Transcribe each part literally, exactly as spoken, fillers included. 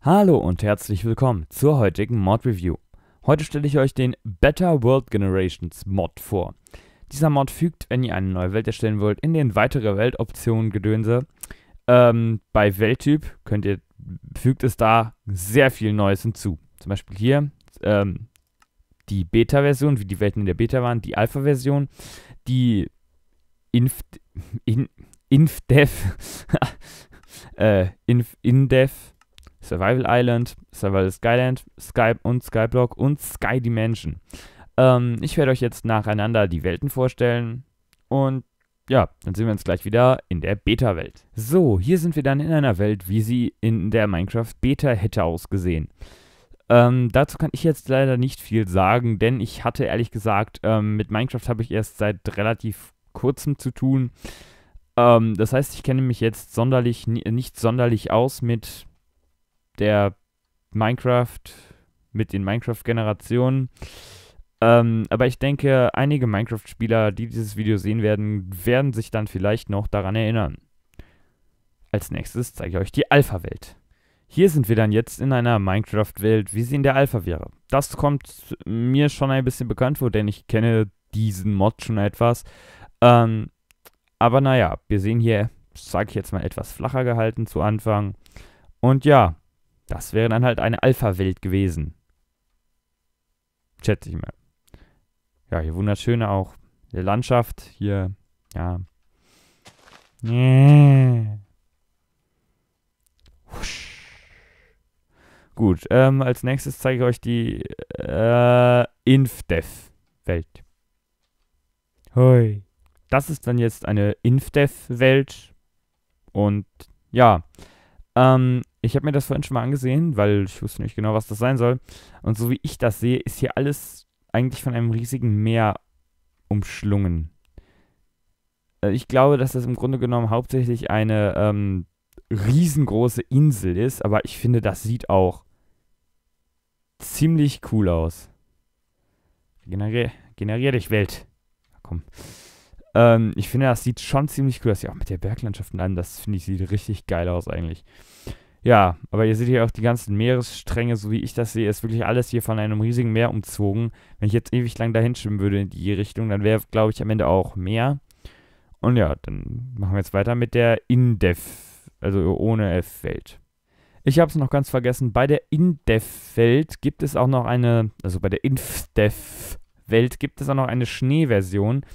Hallo und herzlich willkommen zur heutigen Mod-Review. Heute stelle ich euch den Better World Generations Mod vor. Dieser Mod fügt, wenn ihr eine neue Welt erstellen wollt, in den weitere Weltoptionen Gedönse. Ähm, bei Welttyp könnt ihr, fügt es da sehr viel Neues hinzu. Zum Beispiel hier ähm, die Beta-Version, wie die Welten in der Beta waren, die Alpha-Version, die Inf... In, Inf-Dev... äh, Inf... Indev... Survival Island, Survival Skyland, Skype und Skyblock und Sky Dimension. Ähm, ich werde euch jetzt nacheinander die Welten vorstellen und ja, dann sehen wir uns gleich wieder in der Beta-Welt. So, hier sind wir dann in einer Welt, wie sie in der Minecraft Beta hätte ausgesehen. Ähm, dazu kann ich jetzt leider nicht viel sagen, denn ich hatte ehrlich gesagt, ähm, mit Minecraft habe ich erst seit relativ kurzem zu tun. Ähm, das heißt, ich kenne mich jetzt sonderlich, nicht sonderlich aus mit der Minecraft, mit den Minecraft-Generationen. Ähm, aber ich denke, einige Minecraft-Spieler, die dieses Video sehen werden, werden sich dann vielleicht noch daran erinnern. Als nächstes zeige ich euch die Alpha-Welt. Hier sind wir dann jetzt in einer Minecraft-Welt, wie sie in der Alpha wäre. Das kommt mir schon ein bisschen bekannt vor, denn ich kenne diesen Mod schon etwas. Ähm, aber naja, wir sehen hier, sage ich jetzt mal, etwas flacher gehalten zu Anfang. Und ja, das wäre dann halt eine Alpha-Welt gewesen. Schätze ich mal. Ja, hier wunderschöne auch die Landschaft. Hier, ja. Mmh. Gut, ähm, als nächstes zeige ich euch die äh, Inf-Dev-Welt. Hoi. Das ist dann jetzt eine Inf-Dev-Welt. Und ja, ähm, ich habe mir das vorhin schon mal angesehen, weil ich wusste nicht genau, was das sein soll. Und so wie ich das sehe, ist hier alles eigentlich von einem riesigen Meer umschlungen. Ich glaube, dass das im Grunde genommen hauptsächlich eine ähm, riesengroße Insel ist, aber ich finde, das sieht auch ziemlich cool aus. Generier, generier dich, Welt. Komm. Ähm, ich finde, das sieht schon ziemlich cool aus. Ja, auch mit der Berglandschaft und allem, das finde ich, sieht richtig geil aus eigentlich. Ja, aber ihr seht hier auch die ganzen Meeresstränge, so wie ich das sehe, ist wirklich alles hier von einem riesigen Meer umzogen. Wenn ich jetzt ewig lang dahin schwimmen würde in die Richtung, dann wäre, glaube ich, am Ende auch Meer. Und ja, dann machen wir jetzt weiter mit der Indev, also ohne F-Welt. Ich habe es noch ganz vergessen, bei der Indev-Welt gibt es auch noch eine, also bei der Inf-Dev-Welt gibt es auch noch eine Schneeversion.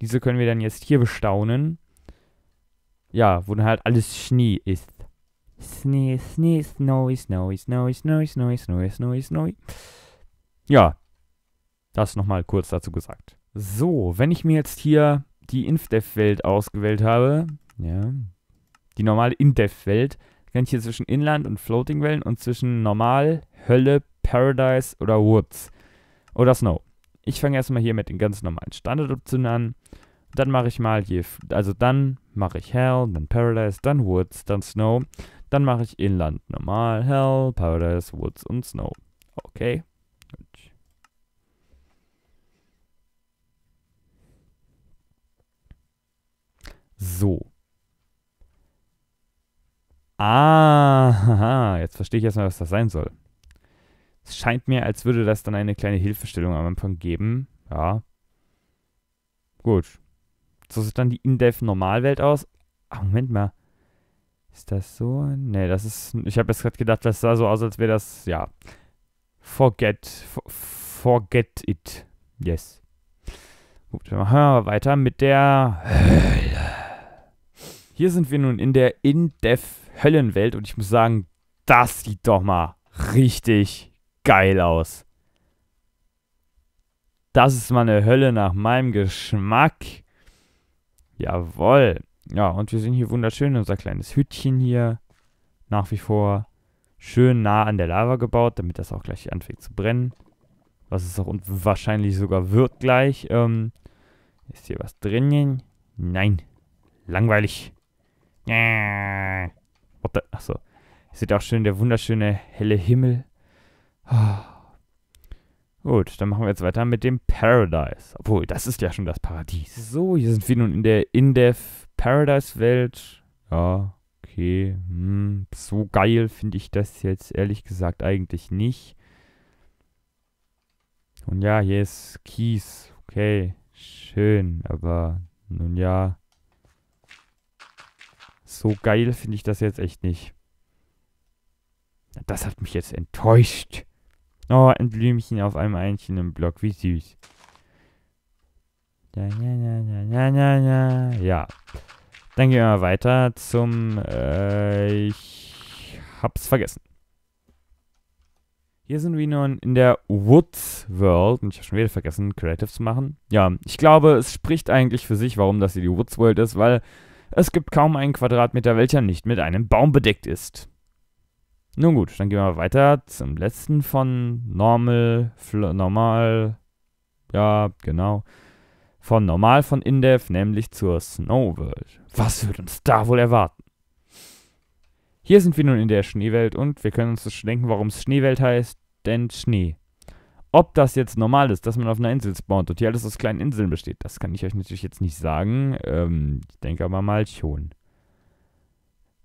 Diese können wir dann jetzt hier bestaunen. Ja, wo dann halt alles Schnee ist. Schnee, Schnee, Snowy, Snowy, Snowy, Snowy, Snowy, Snowy, Snowy, Snowy. Ja, das nochmal kurz dazu gesagt. So, wenn ich mir jetzt hier die Inf-Dev-Welt ausgewählt habe, ja, die normale Inf-Dev-Welt, kann ich hier zwischen Inland und Floating-Wellen und zwischen Normal, Hölle, Paradise oder Woods oder Snow. Ich fange erstmal hier mit den ganz normalen Standardoptionen an. Dann mache ich mal hier, also dann mache ich Hell, dann Paradise, dann Woods, dann Snow. Dann mache ich Inland normal, Hell, Paradise, Woods und Snow. Okay. Gut. So. Ah, jetzt verstehe ich erstmal, was das sein soll. Es scheint mir, als würde das dann eine kleine Hilfestellung am Anfang geben. Ja. Gut. So sieht dann die Indev-Normalwelt aus. Ach, Moment mal. Ist das so? Ne, das ist... Ich habe jetzt gerade gedacht, das sah so aus, als wäre das... Ja. Forget. For, forget it. Yes. Gut, dann machen wir weiter mit der Hölle. Hier sind wir nun in der Indev-Höllenwelt und ich muss sagen, das sieht doch mal richtig geil aus. Das ist mal eine Hölle nach meinem Geschmack. Jawohl. Ja, und wir sind hier wunderschön, unser kleines Hütchen hier. Nach wie vor schön nah an der Lava gebaut, damit das auch gleich anfängt zu brennen. Was es auch und wahrscheinlich sogar wird gleich. Ähm, ist hier was drin? Nein. Langweilig. Achso. Ihr seht auch schön der wunderschöne helle Himmel. Oh. Gut, dann machen wir jetzt weiter mit dem Paradise. Obwohl, das ist ja schon das Paradies. So, hier sind wir nun in der Indev-Paradise-Welt. Ja, okay. Hm, so geil finde ich das jetzt ehrlich gesagt eigentlich nicht. Und ja, hier ist Kies. Okay, schön, aber nun ja. So geil finde ich das jetzt echt nicht. Das hat mich jetzt enttäuscht. Oh, ein Blümchen auf einem einzelnen Block. Wie süß. Ja, ja, ja, ja, ja, ja. Ja. Dann gehen wir mal weiter zum... Äh, ich hab's vergessen. Hier sind wir nun in der Woods World. Und ich habe schon wieder vergessen, Creative zu machen. Ja, ich glaube, es spricht eigentlich für sich, warum das hier die Woods World ist, weil es gibt kaum einen Quadratmeter, welcher nicht mit einem Baum bedeckt ist. Nun gut, dann gehen wir mal weiter zum letzten von Normal, Fl Normal, ja, genau, von Normal von Indev, nämlich zur Snow World. Was wird uns da wohl erwarten? Hier sind wir nun in der Schneewelt und wir können uns das schon denken, warum es Schneewelt heißt, denn Schnee. Ob das jetzt normal ist, dass man auf einer Insel spawnt und hier alles aus kleinen Inseln besteht, das kann ich euch natürlich jetzt nicht sagen, ähm, ich denke aber mal schon.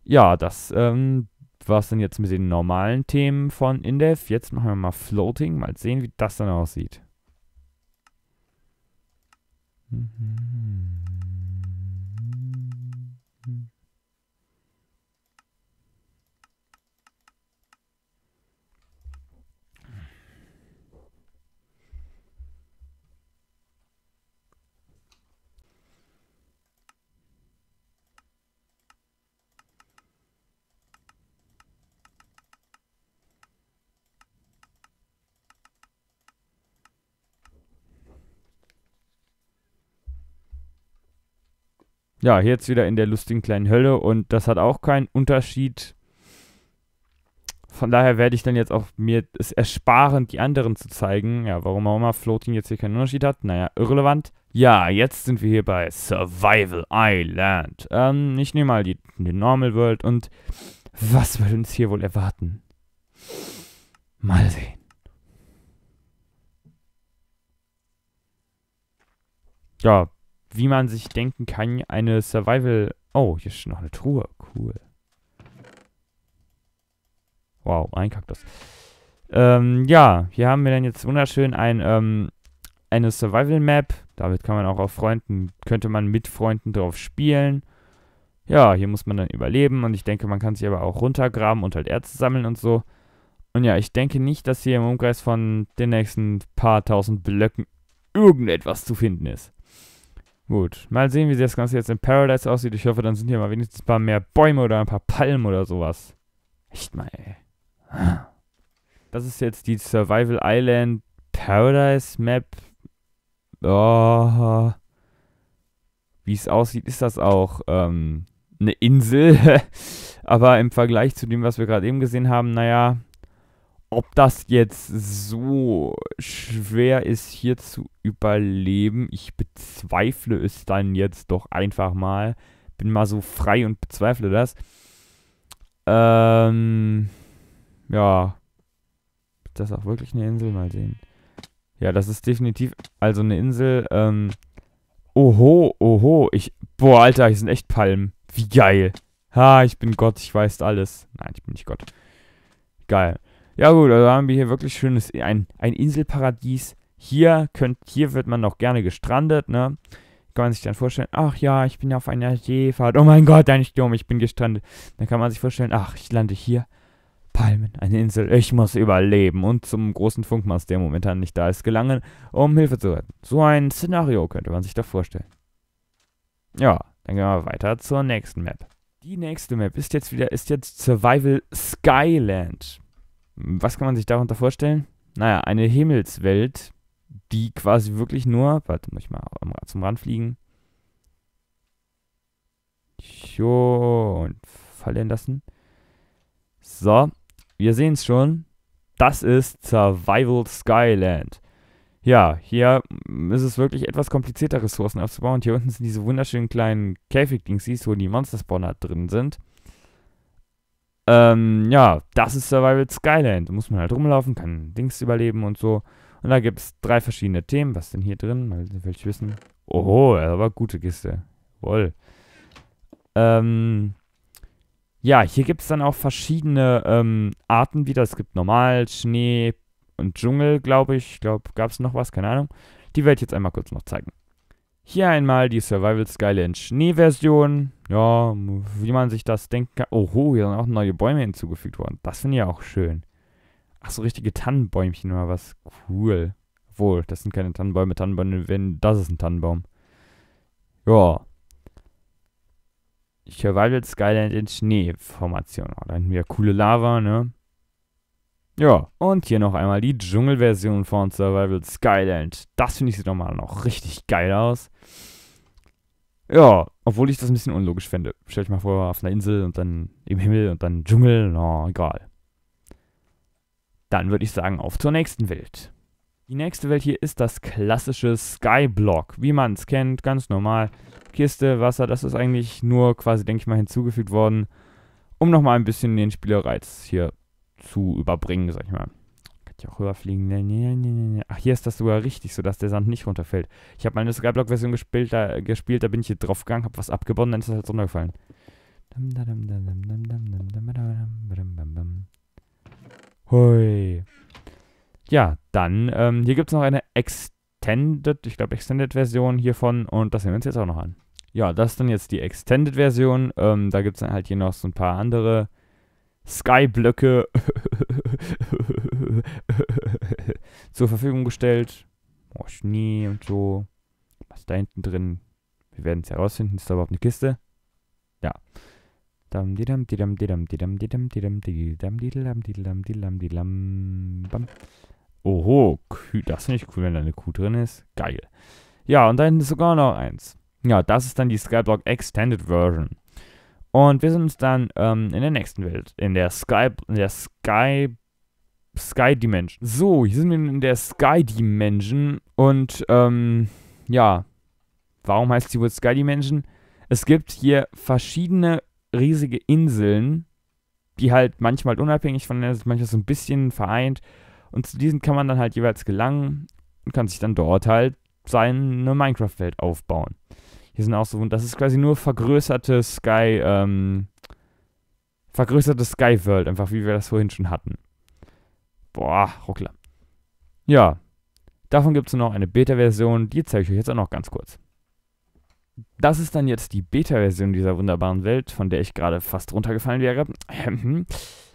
Ja, das, ähm, was denn jetzt mit den normalen Themen von Indev? Jetzt machen wir mal Floating. Mal sehen, wie das dann aussieht. Ja, hier jetzt wieder in der lustigen kleinen Hölle und das hat auch keinen Unterschied. Von daher werde ich dann jetzt auch mir es ersparen, die anderen zu zeigen. Ja, warum auch immer Floating jetzt hier keinen Unterschied hat. Naja, irrelevant. Ja, jetzt sind wir hier bei Survival Island. Ähm, ich nehme mal die, die Normal World und was wird uns hier wohl erwarten? Mal sehen. Ja. Wie man sich denken kann, eine Survival... Oh, hier ist noch eine Truhe. Cool. Wow, ein Kaktus. Ähm, ja, hier haben wir dann jetzt wunderschön ein, ähm, eine Survival-Map. Damit kann man auch auf Freunden... Könnte man mit Freunden drauf spielen. Ja, hier muss man dann überleben. Und ich denke, man kann sich aber auch runtergraben und halt Erze sammeln und so. Und ja, ich denke nicht, dass hier im Umkreis von den nächsten paar tausend Blöcken irgendetwas zu finden ist. Gut, mal sehen, wie das Ganze jetzt in Paradise aussieht. Ich hoffe, dann sind hier mal wenigstens ein paar mehr Bäume oder ein paar Palmen oder sowas. Echt mal, ey. Das ist jetzt die Survival Island Paradise Map. Oh. Wie es aussieht, ist das auch ähm, eine Insel. Aber im Vergleich zu dem, was wir gerade eben gesehen haben, naja, ob das jetzt so schwer ist, hier zu überleben, ich bezweifle es dann jetzt doch einfach mal. Bin mal so frei und bezweifle das. Ähm, ja. Ist das auch wirklich eine Insel? Mal sehen. Ja, das ist definitiv also eine Insel. Ähm, oho, oho. Ich, boah, Alter, hier sind echt Palmen. Wie geil. Ha, ich bin Gott, ich weiß alles. Nein, ich bin nicht Gott. Geil. Ja gut, also haben wir hier wirklich schönes, ein, ein Inselparadies. Hier könnt, hier wird man noch gerne gestrandet, ne? Kann man sich dann vorstellen, ach ja, ich bin auf einer Seefahrt. Oh mein Gott, ein Sturm, ich bin gestrandet. Dann kann man sich vorstellen, ach, ich lande hier. Palmen, eine Insel, ich muss überleben. Und zum großen Funkmast, der momentan nicht da ist, gelangen, um Hilfe zu retten. So ein Szenario könnte man sich da vorstellen. Ja, dann gehen wir weiter zur nächsten Map. Die nächste Map ist jetzt wieder, ist jetzt Survival Skyland. Was kann man sich darunter vorstellen? Naja, eine Himmelswelt, die quasi wirklich nur... Warte, muss ich mal zum Rand fliegen. Jo, und fallen lassen. So, wir sehen es schon. Das ist Survival Skyland. Ja, hier ist es wirklich etwas komplizierter, Ressourcen aufzubauen. Und hier unten sind diese wunderschönen kleinen Käfig-Dings, siehst du, wo die Monster-Spawner drin sind. Ähm, ja, das ist Survival Skyland. Da muss man halt rumlaufen, kann Dings überleben und so. Und da gibt es drei verschiedene Themen. Was ist denn hier drin? Mal will ich wissen. Oho, aber gute Kiste. Woll. Ähm, Ja, hier gibt es dann auch verschiedene ähm, Arten wieder. Es gibt normal, Schnee und Dschungel, glaube ich. Ich glaube, gab es noch was, keine Ahnung. Die werde ich jetzt einmal kurz noch zeigen. Hier einmal die Survival-Skyle in Schnee-Version. Ja, wie man sich das denken kann. Oho, hier sind auch neue Bäume hinzugefügt worden. Das finde ich auch schön. Ach so, richtige Tannenbäumchen oder was. Cool. Obwohl, das sind keine Tannenbäume. Tannenbäume, wenn, das ist ein Tannenbaum. Ja. Survival Skyland in Schnee-Formation. Oh, da hinten wieder coole Lava, ne? Ja, und hier noch einmal die Dschungelversion von Survival Skyland. Das finde ich sieht nochmal noch richtig geil aus. Ja, obwohl ich das ein bisschen unlogisch fände. Stell dich mal vor, auf einer Insel und dann im Himmel und dann Dschungel. Na, egal. Dann würde ich sagen, auf zur nächsten Welt. Die nächste Welt hier ist das klassische Skyblock. Wie man es kennt, ganz normal. Kiste, Wasser, das ist eigentlich nur quasi, denke ich mal, hinzugefügt worden, um nochmal ein bisschen den Spielerreiz hier zu überbringen, sag ich mal. Kann ich auch rüberfliegen? Nee, nee, nee, nee. Ach, hier ist das sogar richtig, sodass der Sand nicht runterfällt. Ich habe mal eine Skyblock-Version gespielt da, gespielt, da bin ich hier drauf gegangen, habe was abgebaut und dann ist das halt runtergefallen. Hui. Ja, dann, ähm, hier gibt es noch eine Extended, ich glaube Extended-Version hiervon und das sehen wir uns jetzt auch noch an. Ja, das ist dann jetzt die Extended-Version. Ähm, da gibt es dann halt hier noch so ein paar andere Sky-Blöcke zur Verfügung gestellt. Oh, Schnee und so. Was ist da hinten drin? Wir werden es ja rausfinden. Ist da überhaupt eine Kiste? Ja. Dam didam didam didam didam didam didam didam didam didam didam didam bam. Oho, das finde ich cool, wenn da eine Kuh drin ist. Geil. Ja, und da hinten ist sogar noch eins. Ja, das ist dann die Skyblock Extended Version. Und wir sind uns dann ähm, in der nächsten Welt. In der Sky... In der Sky... Sky Dimension. So, hier sind wir in der Sky Dimension. Und, ähm, ja. Warum heißt sie wohl Sky Dimension? Es gibt hier verschiedene riesige Inseln, die halt manchmal unabhängig voneinander sind, manchmal so ein bisschen vereint. Und zu diesen kann man dann halt jeweils gelangen und kann sich dann dort halt seine Minecraft-Welt aufbauen. Hier sind auch so, das ist quasi nur vergrößerte Sky, ähm, vergrößerte Sky World, einfach wie wir das vorhin schon hatten. Boah, Ruckler. Ja, davon gibt es noch eine Beta-Version, die zeige ich euch jetzt auch noch ganz kurz. Das ist dann jetzt die Beta-Version dieser wunderbaren Welt, von der ich gerade fast runtergefallen wäre,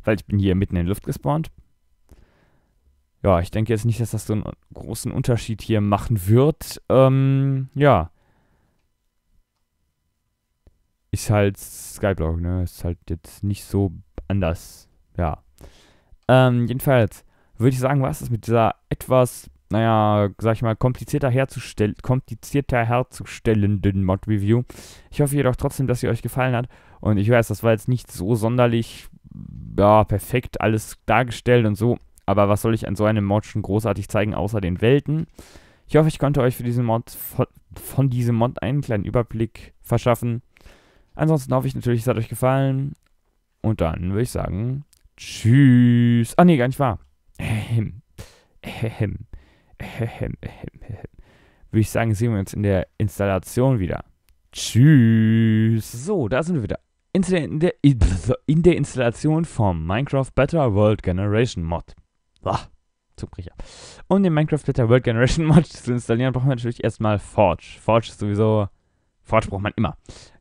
weil ich bin hier mitten in der Luft gespawnt. Ja, ich denke jetzt nicht, dass das so einen großen Unterschied hier machen wird. Ähm, ja. Ist halt Skyblock, ne? Ist halt jetzt nicht so anders. Ja. Ähm, jedenfalls würde ich sagen, was ist mit dieser etwas, naja, sag ich mal, komplizierter, herzustell komplizierter herzustellenden Mod-Review. Ich hoffe jedoch trotzdem, dass sie euch gefallen hat. Und ich weiß, das war jetzt nicht so sonderlich, ja, perfekt alles dargestellt und so. Aber was soll ich an so einem Mod schon großartig zeigen, außer den Welten? Ich hoffe, ich konnte euch für diesen Mod von, von diesem Mod einen kleinen Überblick verschaffen. Ansonsten hoffe ich natürlich, es hat euch gefallen. Und dann würde ich sagen, tschüss. Ah, nee, gar nicht wahr. Ähm, ähm, ähm, ähm, würde ich sagen, sehen wir uns in der Installation wieder. Tschüss. So, da sind wir wieder. In der, in der, in der Installation vom Minecraft Better World Generation Mod. Ach, Zugbrecher. Um den Minecraft Better World Generation Mod zu installieren, brauchen wir natürlich erstmal Forge. Forge ist sowieso... Forge braucht man immer.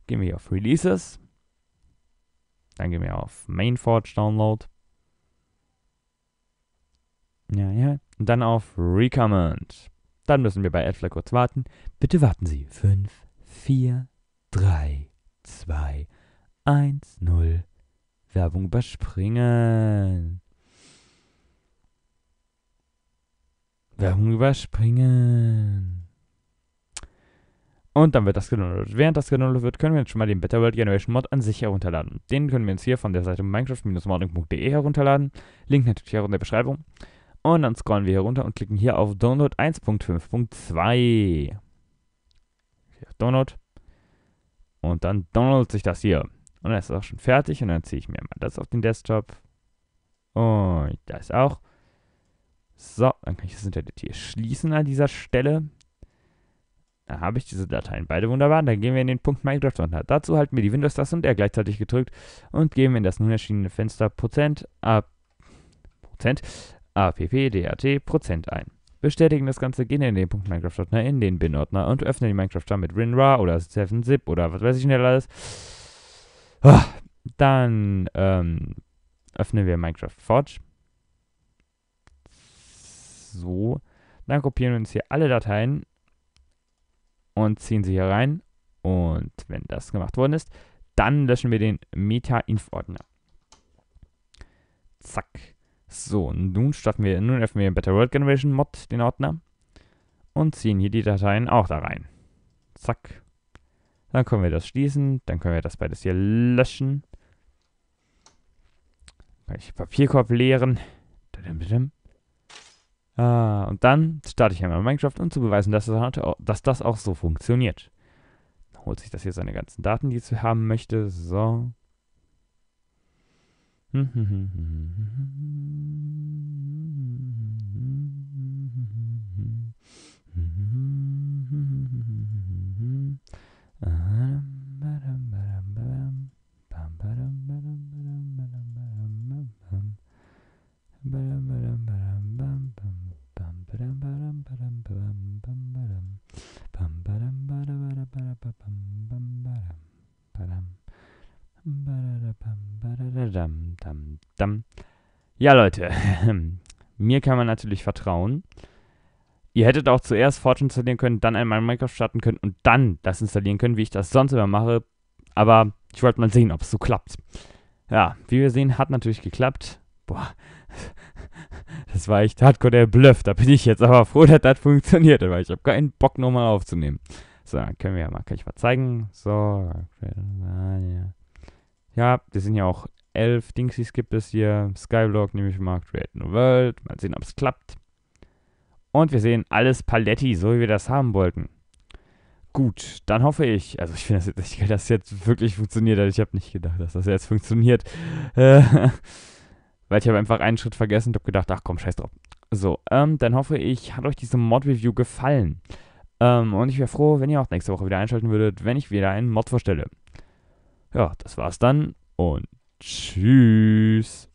Gehen wir hier auf Releases. Dann gehen wir auf Main Forge Download. Ja, ja. Und dann auf Recommend. Dann müssen wir bei Adflag kurz warten. Bitte warten Sie. fünf, vier, drei, zwei, eins, null. Werbung überspringen. Werbung überspringen. Und dann wird das gedownloadet. Während das gedownloadet wird, können wir jetzt schon mal den Better World Generation Mod an sich herunterladen. Den können wir uns hier von der Seite minecraft Bindestrich modding punkt de herunterladen. Link natürlich hier in der Beschreibung. Und dann scrollen wir hier runter und klicken hier auf Download eins Punkt fünf Punkt zwei. Download. Und dann downloadet sich das hier. Und dann ist das auch schon fertig. Und dann ziehe ich mir mal das auf den Desktop. Und das auch. So, dann kann ich das Internet hier schließen an dieser Stelle. Da habe ich diese Dateien, beide wunderbar. Dann gehen wir in den Punkt Minecraft runter. Dazu halten wir die Windows-Taste und R gleichzeitig gedrückt und geben in das nun erschienene Fenster Prozent, A, Prozent, A P P, D A T, Prozent ein. Bestätigen das Ganze, gehen in den Punkt Minecraft-Ordner, in den Bin-Ordner und öffnen die Minecraft-Tab mit WinRAR oder sieben Zip oder was weiß ich nicht alles. Dann ähm, öffnen wir Minecraft Forge. So. Dann kopieren wir uns hier alle Dateien und ziehen sie hier rein. Und wenn das gemacht worden ist, dann löschen wir den Meta-Inf-Ordner. Zack. So, nun starten wir, nun öffnen wir den Better World Generation Mod, den Ordner, und ziehen hier die Dateien auch da rein. Zack. Dann können wir das schließen, dann können wir das beides hier löschen. Kann ich den Papierkorb leeren. Ah, und dann starte ich einmal Minecraft, um zu beweisen, dass das auch so funktioniert. Dann holt sich das hier seine ganzen Daten, die es haben möchte. So. Ja, Leute, mir kann man natürlich vertrauen. Ihr hättet auch zuerst Forge installieren können, dann einmal Minecraft starten können und dann das installieren können, wie ich das sonst immer mache. Aber ich wollte mal sehen, ob es so klappt. Ja, wie wir sehen, hat natürlich geklappt. Boah, das war echt hardcore der Bluff. Da bin ich jetzt aber froh, dass das funktioniert, weil ich habe keinen Bock, nochmal aufzunehmen. So, können wir ja mal, kann ich mal zeigen. So, ja, wir sind ja auch elf Dingsies gibt es hier. Skyblock nehme ich mal, Create New World. Mal sehen, ob es klappt. Und wir sehen alles Paletti, so wie wir das haben wollten. Gut, dann hoffe ich, also ich finde das jetzt echt geil, dass es jetzt wirklich funktioniert hat. Ich habe nicht gedacht, dass das jetzt funktioniert. Äh, weil ich habe einfach einen Schritt vergessen und habe gedacht, ach komm, scheiß drauf. So, ähm, dann hoffe ich, hat euch diese Mod-Review gefallen. Ähm, und ich wäre froh, wenn ihr auch nächste Woche wieder einschalten würdet, wenn ich wieder einen Mod vorstelle. Ja, das war's dann und tschüss.